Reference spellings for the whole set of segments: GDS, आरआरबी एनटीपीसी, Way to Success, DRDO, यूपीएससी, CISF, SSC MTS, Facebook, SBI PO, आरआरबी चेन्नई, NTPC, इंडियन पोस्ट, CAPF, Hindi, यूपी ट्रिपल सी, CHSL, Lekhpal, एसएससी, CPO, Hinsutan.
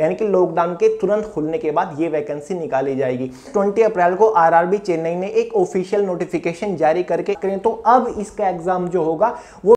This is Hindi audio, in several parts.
यानी कि लॉकडाउन के तुरंत खुलने के बाद ये वैकेंसी निकाली जाएगी। 20 अप्रैल को आरआरबी चेन्नई ने एक ऑफिशियल नोटिफिकेशन जारी करके करें तो अब इसका एग्जाम जो होगा वो।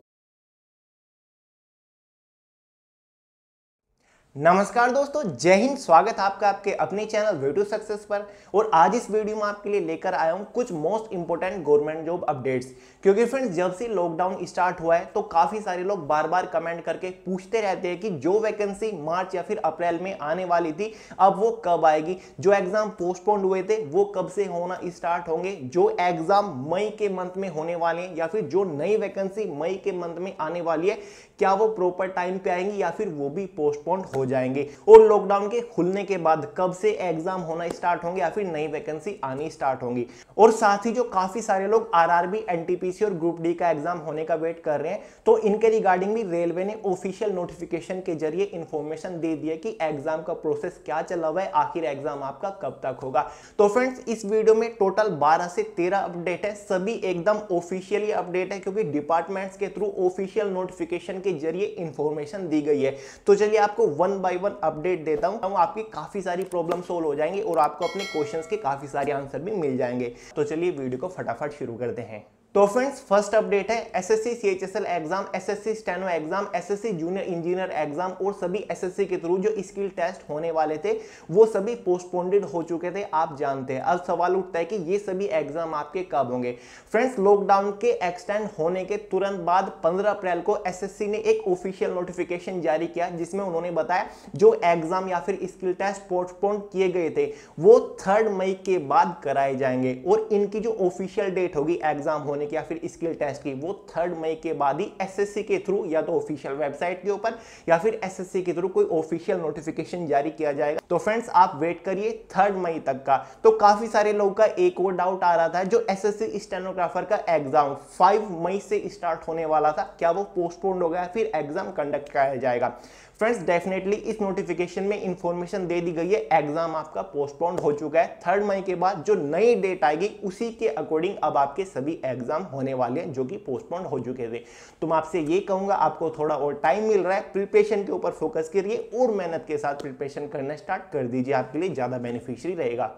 नमस्कार दोस्तों, जय हिंद। स्वागत है आपका आपके अपने चैनल वे टू सक्सेस पर। और आज इस वीडियो में आपके लिए लेकर आया हूं कुछ most important government job updates, क्योंकि फ्रेंड्स जब से लॉकडाउन स्टार्ट हुआ है तो काफ़ी सारे लोग बार बार कमेंट करके पूछते रहते हैं कि जो वैकेंसी मार्च या फिर अप्रैल में आने वाली थी अब वो कब आएगी, जो एग्ज़ाम पोस्टपोन्ड हुए थे वो कब से होना स्टार्ट होंगे, जो एग्ज़ाम मई के मंथ में होने वाले हैं या फिर जो नई वैकेंसी मई के मंथ में आने वाली है क्या वो प्रॉपर टाइम पर आएंगी या फिर वो भी पोस्टपोन्ड हो जाएंगे, और लॉकडाउन के खुलने के बाद कब से एग्जाम होना स्टार्ट होंगे या फिर नई वैकेंसी आनी स्टार्ट होंगी। और साथ ही जो काफी सारे लोग आरआरबी एनटीपीसी और ग्रुप डी का एग्जाम होने का वेट कर रहे हैं तो इनके रिगार्डिंग भी रेलवे ने ऑफिशियल नोटिफिकेशन के जरिए इंफॉर्मेशन दे दी है कि एग्जाम का प्रोसेस क्या चला हुआ है, आखिर एग्जाम आपका कब तक होगा। तो फ्रेंड्स इस वीडियो में टोटल 12 से 13 अपडेट है, सभी एकदम ऑफिशियली अपडेट है क्योंकि डिपार्टमेंट्स के थ्रू ऑफिशियल नोटिफिकेशन के जरिए इंफॉर्मेशन दी गई है। तो चलिए आपको वन बाय वन अपडेट देता हूं, आपकी काफी सारी प्रॉब्लम सोल्व हो जाएंगी और आपको अपने क्वेश्चंस के काफी सारे आंसर भी मिल जाएंगे। तो चलिए वीडियो को फटाफट शुरू करते हैं। तो फ्रेंड्स फर्स्ट अपडेट है एसएससी CHSL exam, एसएससी steno exam, एसएससी junior engineer exam और सभी एसएससी के थ्रू जो स्किल टेस्ट होने वाले थे वो सभी पोस्टपोन्डेड हो चुके थे, आप जानते हैं। अब सवाल उठता है कि ये सभी एग्जाम आपके कब होंगे। फ्रेंड्स लॉकडाउन के एक्सटेंड होने के तुरंत बाद 15 अप्रैल को एसएससी ने एक ऑफिशियल नोटिफिकेशन जारी किया जिसमें उन्होंने बताया जो एग्जाम या फिर स्किल टेस्ट पोस्टपोन किए गए थे वो 3 मई के बाद कराए जाएंगे और इनकी जो ऑफिशियल डेट होगी एग्जाम या फिर स्किल टेस्ट की वो 3 मई के बाद ही एसएससी के थ्रू या तो ऑफिशियल वेबसाइट के ऊपर या फिर एसएससी के थ्रू कोई ऑफिशियल नोटिफिकेशन जारी किया जाएगा। तो फ्रेंड्स आप वेट करिए 3 मई तक का। तो काफी सारे लोगों का एक और डाउट आ रहा था, जो एसएससी स्टेनोग्राफर का एग्जाम 5 मई से स्टार्ट होने वाला था क्या वो पोस्टपोन्ड हो गया, फिर एग्जाम कंडक्ट कराया जाएगा। फ्रेंड्स डेफिनेटली इस नोटिफिकेशन में इंफॉर्मेशन दे दी गई है एग्जाम आपका पोस्टपोन्ड हो चुका है। 3 मई के बाद जो नई डेट आएगी उसी के अकॉर्डिंग अब आपके सभी एग्जाम होने वाले हैं जो कि पोस्टपोन्ड हो चुके थे। तो मैं आपसे ये कहूंगा आपको थोड़ा और टाइम मिल रहा है, प्रिपरेशन के ऊपर फोकस करिए और मेहनत के साथ प्रिपरेशन करना स्टार्ट कर दीजिए, आपके लिए ज़्यादा बेनिफिशियरी रहेगा।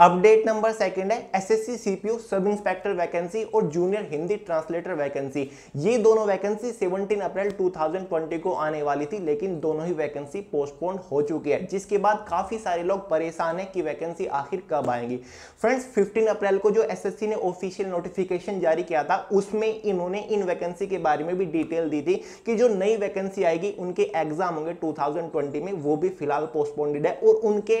अपडेट नंबर सेकंड है एसएससी CPO sub inspector vacancy और जूनियर हिंदी ट्रांसलेटर वैकेंसी। ये दोनों वैकेंसी 17 अप्रैल 2020 को आने वाली थी लेकिन दोनों ही वैकेंसी पोस्टपोन्ड हो चुकी है, जिसके बाद काफ़ी सारे लोग परेशान हैं कि वैकेंसी आखिर कब आएंगी। फ्रेंड्स 15 अप्रैल को जो एसएससी ने ऑफिशियल नोटिफिकेशन जारी किया था उसमें इन्होंने इन वैकेंसी के बारे में भी डिटेल दी थी कि जो नई वैकेंसी आएगी उनके एग्जाम होंगे 2020 में वो भी फिलहाल पोस्टपोन्डेड है और उनके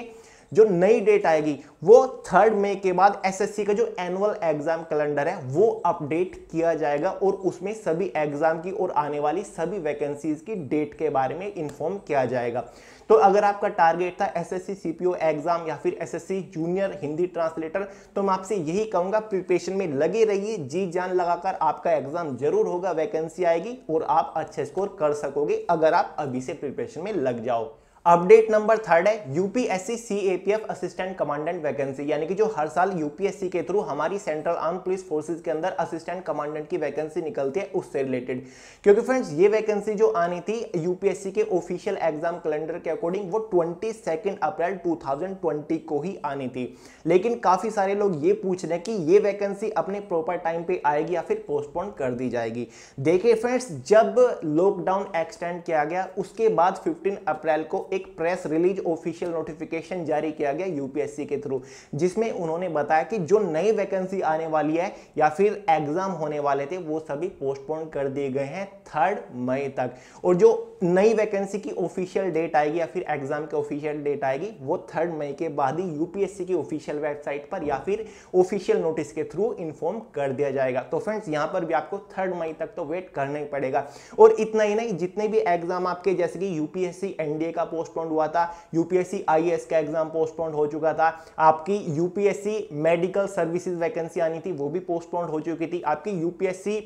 जो नई डेट आएगी वो 3 मई के बाद एसएससी का जो एनुअल एग्जाम कैलेंडर है वो अपडेट किया जाएगा और उसमें सभी एग्जाम की और आने वाली सभी वैकेंसीज की डेट के बारे में इन्फॉर्म किया जाएगा। तो अगर आपका टारगेट था एसएससी सीपीओ एग्जाम या फिर एसएससी जूनियर हिंदी ट्रांसलेटर तो मैं आपसे यही कहूंगा प्रिपरेशन में लगे रहिए, जी जान लगाकर आपका एग्जाम जरूर होगा, वैकेंसी आएगी और आप अच्छे स्कोर कर सकोगे अगर आप अभी से प्रिपरेशन में लग जाओ। अपडेट नंबर थर्ड है यूपीएससी CAPF assistant commandant vacancy, यानी कि जो हर साल यूपीएससी के थ्रू हमारी सेंट्रल आर्म पुलिस फोर्सेज के अंदर असिस्टेंट कमांडेंट की वैकेंसी निकलती है उससे रिलेटेड, क्योंकि फ्रेंड्स ये वैकेंसी जो आनी थी यूपीएससी के ऑफिशियल एग्जाम कैलेंडर के अकॉर्डिंग वो 22 अप्रैल 2020 को ही आनी थी। लेकिन काफ़ी सारे लोग ये पूछ रहे हैं कि ये वैकेंसी अपने प्रॉपर टाइम पर आएगी या फिर पोस्टपोन कर दी जाएगी। देखिए फ्रेंड्स जब लॉकडाउन एक्सटेंड किया गया उसके बाद 15 अप्रैल को एक प्रेस रिलीज ऑफिशियल नोटिफिकेशन जारी किया गया यूपीएससी के थ्रू जिसमें उन्होंने बताया कि जो नई वैकेंसी आने वाली है या फिर एग्जाम होने वाले थे वो सभी पोस्टपोन कर दिए गए हैं 3 मई तक, और जो नई वैकेंसी की ऑफिशियल डेट आएगी या फिर एग्जाम की ऑफिशियल डेट आएगी वो 3 मई के बाद ही यूपीएससी की ऑफिशियल वेबसाइट पर या फिर ऑफिशियल नोटिस के थ्रू इन्फॉर्म कर दिया जाएगा। तो फ्रेंड्स यहाँ पर भी आपको 3 मई तक तो वेट करना ही पड़ेगा। और इतना ही नहीं, जितने भी एग्जाम आपके जैसे कि यूपीएससी एनडीए का पोस्टपोन्ड हुआ था, यूपीएससी आईएएस का एग्जाम पोस्टपोन्ड हो चुका था, आपकी यूपीएससी मेडिकल सर्विसेज वैकेंसी आनी थी वो भी पोस्टपोन्ड हो चुकी थी, आपकी यूपीएससी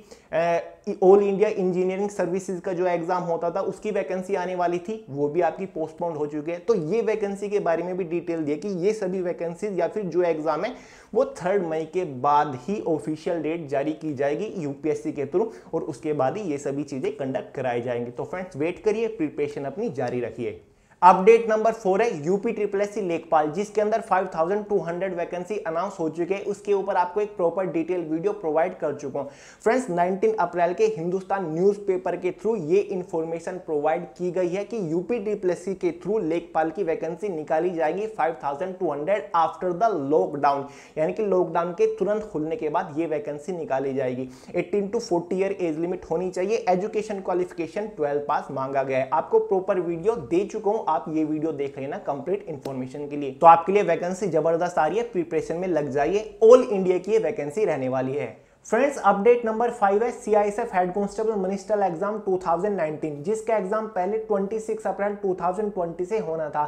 all India engineering services का जो एग्जाम होता था उसकी वैकेंसी आने वाली थी वो भी आपकी पोस्टपोन्ड हो चुकी है। तो ये वैकेंसी के बारे में भी डिटेल दी कि ये सभी वैकेंसीज या फिर जो एग्जाम है वो 3 मई के बाद ही ऑफिशियल डेट जारी की जाएगी यूपीएससी के थ्रू और उसके बाद ही ये सभी चीजें कंडक्ट कराई जाएंगी। तो फ्रेंड्स वेट करिए, प्रिपरेशन अपनी जारी रखिए। अपडेट नंबर 4 है यूपी ट्रिपल सी लेखपाल, जिसके अंदर 5200 वैकेंसी अनाउंस हो चुके हैं। उसके ऊपर आपको एक प्रॉपर डिटेल वीडियो प्रोवाइड कर चुका हूं। फ्रेंड्स 19 अप्रैल के हिंदुस्तान न्यूज़पेपर के थ्रू ये इन्फॉर्मेशन प्रोवाइड की गई है कि यूपी ट्रिपल सी के थ्रू लेखपाल की वैकेंसी निकाली जाएगी 5200 आफ्टर द लॉकडाउन, यानी कि लॉकडाउन के तुरंत खुलने के बाद ये वैकेंसी निकाली जाएगी। 18 to 40 ईयर एज लिमिट होनी चाहिए। एजुकेशन क्वालिफिकेशन 12 पास मांगा गया है। आपको प्रॉपर वीडियो दे चुका हूं, आप ये वीडियो देख लेना कंप्लीट इंफॉर्मेशन के लिए। तो आपके लिए वैकेंसी जबरदस्त आ रही है, प्रिपरेशन में लग जाइए। ऑल इंडिया की वैकेंसी रहने वाली है। फ्रेंड्स अपडेट नंबर 5 है CISF head constable ministerial exam 2019, जिसका एग्जाम पहले 26 अप्रैल 2020 से होना था।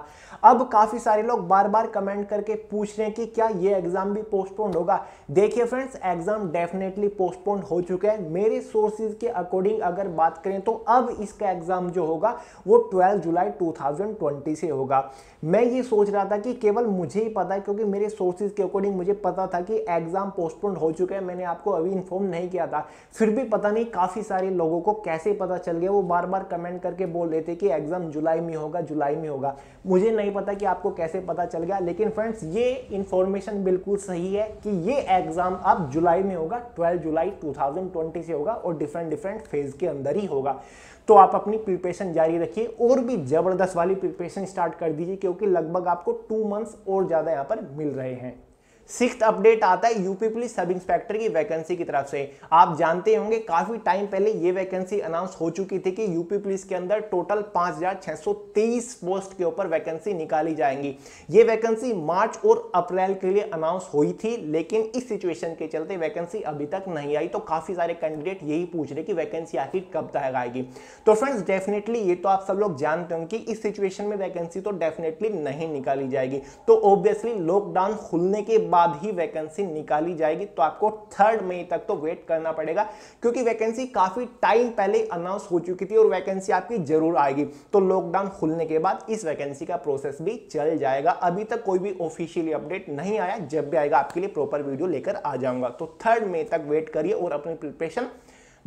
अब काफ़ी सारे लोग बार बार कमेंट करके पूछ रहे हैं कि क्या ये एग्जाम भी पोस्टपोन होगा। देखिए फ्रेंड्स, एग्जाम डेफिनेटली पोस्टपोन हो चुका है। मेरे सोर्सेज के अकॉर्डिंग अगर बात करें तो अब इसका एग्जाम जो होगा वो 12 जुलाई 2020 से होगा। मैं ये सोच रहा था कि केवल मुझे ही पता है, क्योंकि मेरे सोर्सेज के अकॉर्डिंग मुझे पता था कि एग्जाम पोस्टपोन हो चुका है। मैंने आपको इन्फॉर्म नहीं किया था, फिर भी पता नहीं काफी सारे लोगों को कैसे पता चल गया। वो बार-बार कमेंट करके बोल रहे थे कि एग्जाम जुलाई में होगा। मुझे नहीं पता कि आपको कैसे पता चल गया, लेकिन फ्रेंड्स ये इंफॉर्मेशन बिल्कुल सही है कि ये एग्जाम अब जुलाई में होगा, 12 जुलाई 2020 से होगा और डिफरेंट फेज के अंदर ही होगा। तो आप अपनी प्रिपरेशन जारी रखिए और भी जबरदस्त वाली प्रिपरेशन स्टार्ट कर दीजिए, क्योंकि लगभग आपको 2 मंथ्स और ज्यादा यहाँ पर मिल रहे हैं। 6th अपडेट आता है यूपी पुलिस सब इंस्पेक्टर की वैकेंसी की तरफ से। आप जानते होंगे काफ़ी टाइम पहले ये वैकेंसी अनाउंस हो चुकी थी कि यूपी पुलिस के अंदर टोटल 5623 पोस्ट के ऊपर वैकेंसी निकाली जाएंगी। ये वैकेंसी मार्च और अप्रैल के लिए अनाउंस हुई थी, लेकिन इस सिचुएशन के चलते वैकेंसी अभी तक नहीं आई। तो काफ़ी सारे कैंडिडेट यही पूछ रहे कि वैकेंसी आखिर कब तक आएगी। तो फ्रेंड्स डेफिनेटली ये तो आप सब लोग जानते होंगे कि इस सिचुएशन में वैकेंसी तो डेफिनेटली नहीं निकाली जाएगी। तो ऑब्वियसली लॉकडाउन खुलने के बाद ही वैकेंसी निकाली जाएगी। तो आपको 3 मई तक तो वेट करना पड़ेगा, क्योंकि वैकेंसी काफी टाइम पहले अनाउंस हो चुकी थी और वैकेंसी आपकी जरूर आएगी। तो लॉकडाउन खुलने के बाद इस वैकेंसी का प्रोसेस भी चल जाएगा। अभी तक कोई भी ऑफिशियली अपडेट नहीं आया, जब भी आएगा आपके लिए प्रॉपर वीडियो लेकर आ जाऊंगा। तो 3 मई तक वेट करिए और अपनी प्रिपरेशन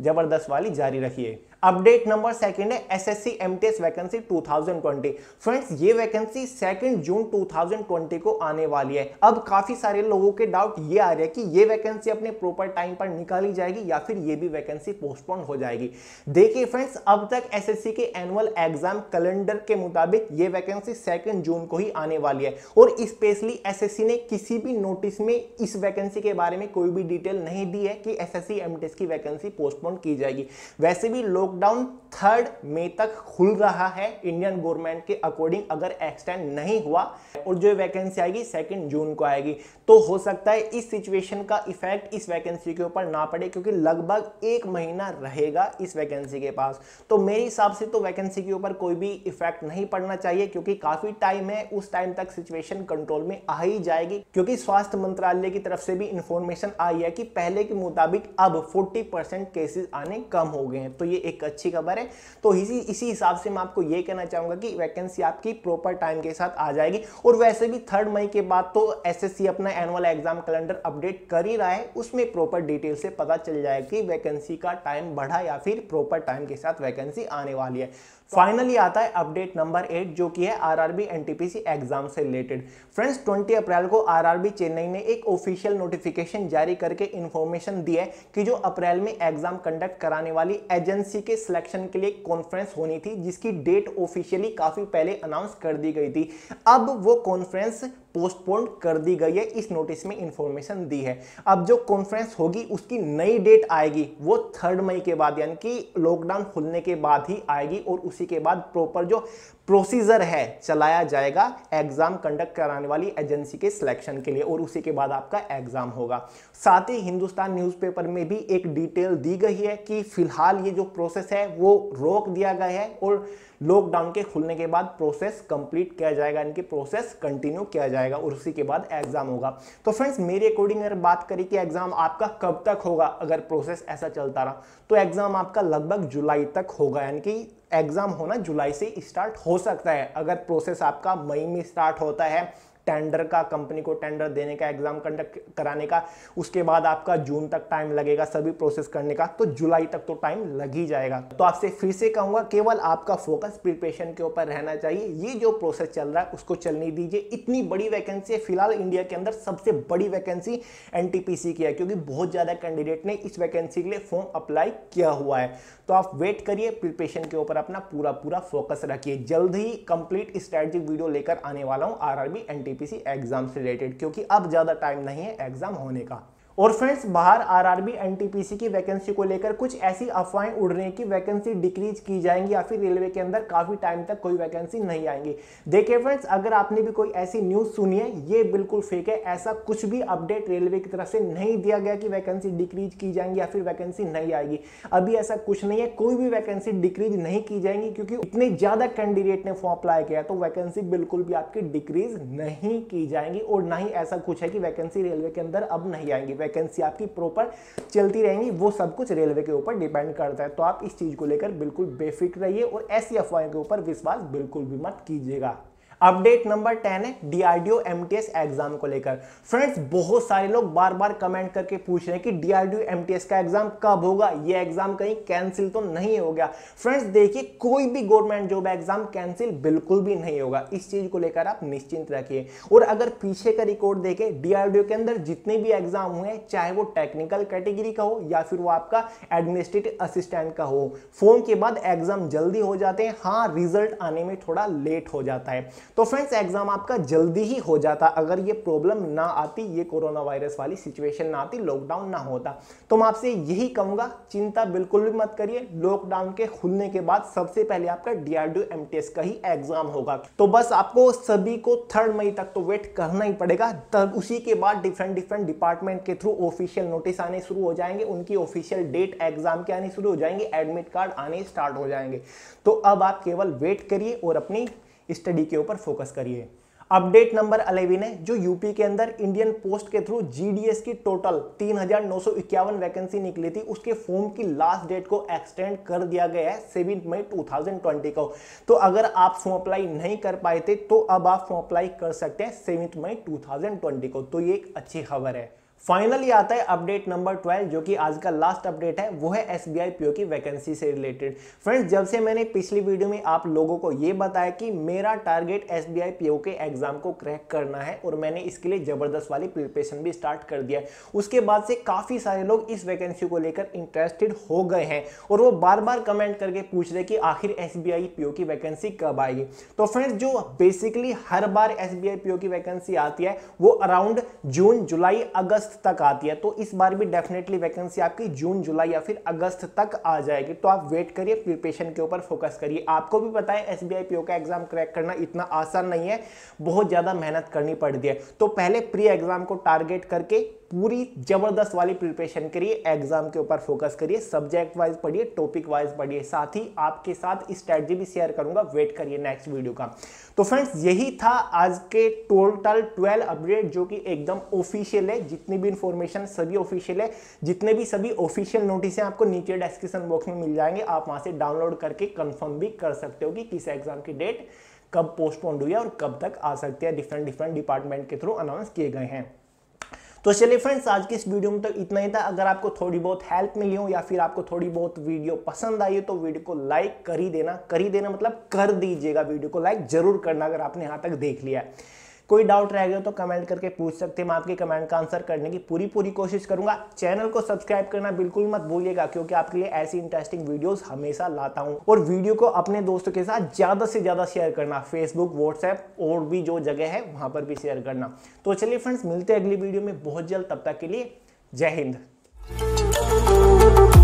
जबरदस्त वाली जारी रखिए। अपडेट नंबर 2 है SSC MTS वैकेंसी 2020। फ्रेंड्स ये वैकेंसी 2 जून 2020 को आने वाली है। अब काफ़ी सारे लोगों के डाउट ये आ रहे हैं कि ये वैकेंसी अपने प्रॉपर टाइम पर निकाली जाएगी या फिर ये भी वैकेंसी पोस्टपोन हो जाएगी। देखिए फ्रेंड्स, अब तक SSC के एनुअल एग्जाम कैलेंडर के मुताबिक ये वैकेंसी 2 जून को ही आने वाली है और स्पेशली SSC ने किसी भी नोटिस में इस वैकेंसी के बारे में कोई भी डिटेल नहीं दी है कि SSC MTS की वैकेंसी पोस्टपोन की जाएगी। वैसे भी लोग लॉकडाउन 3 मई तक खुल रहा है इंडियन गवर्नमेंट के अकॉर्डिंग, अगर एक्सटेंड नहीं हुआ, और जो वैकेंसी आएगी 2 जून को आएगी। तो हो सकता है इस सिचुएशन का इफेक्ट इस वैकेंसी के ऊपर ना पड़े, क्योंकि लगभग 1 महीना रहेगा इस वैकेंसी के पास। तो मेरे हिसाब से तो वैकेंसी के ऊपर कोई भी इफेक्ट नहीं पड़ना चाहिए, क्योंकि काफी टाइम है, उस टाइम तक सिचुएशन कंट्रोल में आ ही जाएगी। क्योंकि स्वास्थ्य मंत्रालय की तरफ से भी इंफॉर्मेशन आई है कि पहले के मुताबिक अब 40% केसेस आने कम हो गए हैं। तो ये एक अच्छी खबर है। तो इसी हिसाब से मैं आपको ये कहना चाहूंगा कि वैकेंसी आपकी प्रॉपर टाइम के साथ आ जाएगी। और वैसे भी 3 मई के बाद तो SSC अपना एनुअल एग्जाम कैलेंडर अपडेट कर ही रहा है, उसमें प्रॉपर डिटेल से पता चल जाएगा कि वैकेंसी का टाइम बढ़ा या फिर प्रॉपर टाइम के साथ वैकेंसी आने वाली है। फाइनली आता है अपडेट नंबर 8, जो कि है आरआरबी एनटीपीसी एग्जाम से रिलेटेड। फ्रेंड्स 20 अप्रैल को आरआरबी चेन्नई ने एक ऑफिशियल नोटिफिकेशन जारी करके इन्फॉर्मेशन दी है कि जो अप्रैल में एग्जाम कंडक्ट कराने वाली एजेंसी के सिलेक्शन के लिए कॉन्फ्रेंस होनी थी, जिसकी डेट ऑफिशियली काफ़ी पहले अनाउंस कर दी गई थी। अब वो कॉन्फ्रेंस पोस्टपोन कर दी गई है, इस नोटिस में इंफॉर्मेशन दी है। अब जो कॉन्फ्रेंस होगी उसकी नई डेट आएगी वो 3 मई के बाद, यानी कि लॉकडाउन खुलने के बाद ही आएगी। और उसी के बाद प्रॉपर जो प्रोसीजर है चलाया जाएगा एग्जाम कंडक्ट कराने वाली एजेंसी के सिलेक्शन के लिए, और उसी के बाद आपका एग्जाम होगा। साथ ही हिंदुस्तान न्यूज़पेपर में भी एक डिटेल दी गई है कि फिलहाल ये जो प्रोसेस है वो रोक दिया गया है और लॉकडाउन के खुलने के बाद प्रोसेस कंप्लीट किया जाएगा, इनकी प्रोसेस कंटिन्यू किया जाएगा और उसी के बाद एग्जाम होगा। तो फ्रेंड्स मेरे अकॉर्डिंग अगर बात करें कि एग्जाम आपका कब तक होगा, अगर प्रोसेस ऐसा चलता रहा तो एग्जाम आपका लगभग जुलाई तक होगा, यानी कि एग्जाम होना जुलाई से स्टार्ट हो सकता है। अगर प्रोसेस आपका मई में स्टार्ट होता है टेंडर का, कंपनी को टेंडर देने का, एग्जाम कंडक्ट कराने का, उसके बाद आपका जून तक टाइम लगेगा सभी प्रोसेस करने का, तो जुलाई तक तो टाइम लग ही जाएगा। तो आपसे फिर से कहूंगा केवल आपका फोकस प्रिपरेशन के ऊपर रहना चाहिए। ये जो प्रोसेस चल रहा है उसको चलने दीजिए। इतनी बड़ी वैकेंसी है, फिलहाल इंडिया के अंदर सबसे बड़ी वैकेंसी एनटीपीसी की है, क्योंकि बहुत ज़्यादा कैंडिडेट ने इस वैकेंसी के लिए फॉर्म अप्लाई किया हुआ है। तो आप वेट करिए, प्रिपरेशन के ऊपर अपना पूरा फोकस रखिए। जल्द ही कंप्लीट स्ट्रेटेजिक वीडियो लेकर आने वाला हूँ आरआरबी एनटीपीसी एग्जाम से रिलेटेड, क्योंकि अब ज़्यादा टाइम नहीं है एग्जाम होने का। और फ्रेंड्स, बाहर आरआरबी एनटीपीसी की वैकेंसी को लेकर कुछ ऐसी अफवाहें उड़ रही हैं कि वैकेंसी डिक्रीज की जाएंगी या फिर रेलवे के अंदर काफ़ी टाइम तक कोई वैकेंसी नहीं आएंगी। देखिए फ्रेंड्स, अगर आपने भी कोई ऐसी न्यूज़ सुनी है, ये बिल्कुल फेक है। ऐसा कुछ भी अपडेट रेलवे की तरफ से नहीं दिया गया कि वैकेंसी डिक्रीज की जाएंगी या फिर वैकेंसी नहीं आएगी। अभी ऐसा कुछ नहीं है, कोई भी वैकेंसी डिक्रीज नहीं की जाएंगी, क्योंकि इतने ज़्यादा कैंडिडेट ने फॉर्म अप्लाई किया तो वैकेंसी बिल्कुल भी आपकी डिक्रीज नहीं की जाएंगी। और ना ही ऐसा कुछ है कि वैकेंसी रेलवे के अंदर अब नहीं आएंगी। वैकेंसी आपकी प्रॉपर चलती रहेंगी, वो सब कुछ रेलवे के ऊपर डिपेंड करता है। तो आप इस चीज को लेकर बिल्कुल बेफिक्र रहिए और ऐसी अफवाहों के ऊपर विश्वास बिल्कुल भी मत कीजिएगा। अपडेट नंबर 10 है DRDO MTS एग्जाम को लेकर। फ्रेंड्स, बहुत सारे लोग बार बार कमेंट करके पूछ रहे हैं कि DRDO MTS का एग्जाम कब होगा, ये एग्जाम कहीं कैंसिल तो नहीं हो गया। फ्रेंड्स देखिए, कोई भी गवर्नमेंट जॉब एग्जाम कैंसिल बिल्कुल भी नहीं होगा, इस चीज को लेकर आप निश्चिंत रखिए। और अगर पीछे का रिकॉर्ड देखें, DRDO के अंदर जितने भी एग्जाम हुए हैं, चाहे वो टेक्निकल कैटेगरी का हो या फिर वो आपका एडमिनिस्ट्रेटिव असिस्टेंट का हो, फॉर्म के बाद एग्जाम जल्दी हो जाते हैं। हाँ, रिजल्ट आने में थोड़ा लेट हो जाता है। तो फ्रेंड्स, एग्जाम आपका जल्दी ही हो जाता अगर ये प्रॉब्लम ना आती, ये कोरोना वायरस वाली सिचुएशन ना आती, लॉकडाउन ना होता। तो मैं आपसे यही कहूंगा, चिंता बिल्कुल भी मत करिए। लॉकडाउन के खुलने के बाद सबसे पहले आपका DRDO MTS का ही एग्जाम होगा। तो बस आपको सभी को 3 मई तक तो वेट करना ही पड़ेगा। तब उसी के बाद डिफरेंट डिपार्टमेंट के थ्रू ऑफिशियल नोटिस आने शुरू हो जाएंगे, उनकी ऑफिशियल डेट एग्जाम के आने शुरू हो जाएंगे, एडमिट कार्ड आने स्टार्ट हो जाएंगे। तो अब आप केवल वेट करिए और अपनी स्टडी के ऊपर फोकस करिए। अपडेट नंबर 11 है जो यूपी के अंदर इंडियन पोस्ट के थ्रू जीडीएस की टोटल 3951 वैकेंसी निकली थी, उसके फॉर्म की लास्ट डेट को एक्सटेंड कर दिया गया है 7 मई 2020 को। तो अगर आप फॉर्म अप्लाई नहीं कर पाए थे तो अब आप फॉर्म अप्लाई कर सकते हैं 7 मई 2020 को। तो ये एक अच्छी खबर है। फाइनली आता है अपडेट नंबर 12 जो कि आज का लास्ट अपडेट है, वो है SBI PO की वैकेंसी से रिलेटेड। फ्रेंड्स, जब से मैंने पिछली वीडियो में आप लोगों को ये बताया कि मेरा टारगेट SBI PO के एग्जाम को क्रैक करना है और मैंने इसके लिए ज़बरदस्त वाली प्रिपरेशन भी स्टार्ट कर दिया है, उसके बाद से काफ़ी सारे लोग इस वैकेंसी को लेकर इंटरेस्टेड हो गए हैं और वो बार बार कमेंट करके पूछ रहे कि आखिर SBI PO की वैकेंसी कब आएगी। तो फ्रेंड्स, जो बेसिकली हर बार SBI PO की वैकेंसी आती है वो अराउंड जून जुलाई अगस्त तक आती है। तो इस बार भी डेफिनेटली वैकेंसी आपकी जून जुलाई या फिर अगस्त तक आ जाएगी। तो आप वेट करिए, प्रिपरेशन के ऊपर फोकस करिए। आपको भी पता है SBI PO का एग्जाम क्रैक करना इतना आसान नहीं है, बहुत ज्यादा मेहनत करनी पड़ती है। तो पहले प्री एग्जाम को टारगेट करके पूरी जबरदस्त वाली प्रिपरेशन करिए, एग्जाम के ऊपर फोकस करिए, सब्जेक्ट वाइज पढ़िए, टॉपिक वाइज पढ़िए। साथ ही आपके साथ स्ट्रैटेजी भी शेयर करूंगा, वेट करिए नेक्स्ट वीडियो का। तो फ्रेंड्स, यही था आज के टोटल 12 अपडेट जो कि एकदम ऑफिशियल है। जितनी भी इंफॉर्मेशन सभी ऑफिशियल है, जितने भी सभी ऑफिशियल नोटिस हैं आपको नीचे डिस्क्रिप्शन बॉक्स में मिल जाएंगे। आप वहाँ से डाउनलोड करके कंफर्म भी कर सकते हो कि किस एग्जाम की डेट कब पोस्टपोन हुई है और कब तक आ सकती है। डिफरेंट डिपार्टमेंट के थ्रू अनाउंस किए गए हैं। तो चलिए फ्रेंड्स, आज की इस वीडियो में तो इतना ही था। अगर आपको थोड़ी बहुत हेल्प मिली हो या फिर आपको थोड़ी बहुत वीडियो पसंद आई हो तो वीडियो को लाइक कर ही देना मतलब कर दीजिएगा। वीडियो को लाइक जरूर करना अगर आपने यहाँ तक देख लिया है। कोई डाउट रह गया तो कमेंट करके पूछ सकते हैं, मैं आपके कमेंट का आंसर करने की पूरी कोशिश करूंगा। चैनल को सब्सक्राइब करना बिल्कुल मत भूलिएगा, क्योंकि आपके लिए ऐसी इंटरेस्टिंग वीडियोस हमेशा लाता हूं। और वीडियो को अपने दोस्तों के साथ ज़्यादा से ज़्यादा शेयर करना, फेसबुक, व्हाट्सएप और भी जो जगह है वहाँ पर भी शेयर करना। तो चलिए फ्रेंड्स, मिलते हैं अगली वीडियो में बहुत जल्द। तब तक के लिए जय हिंद।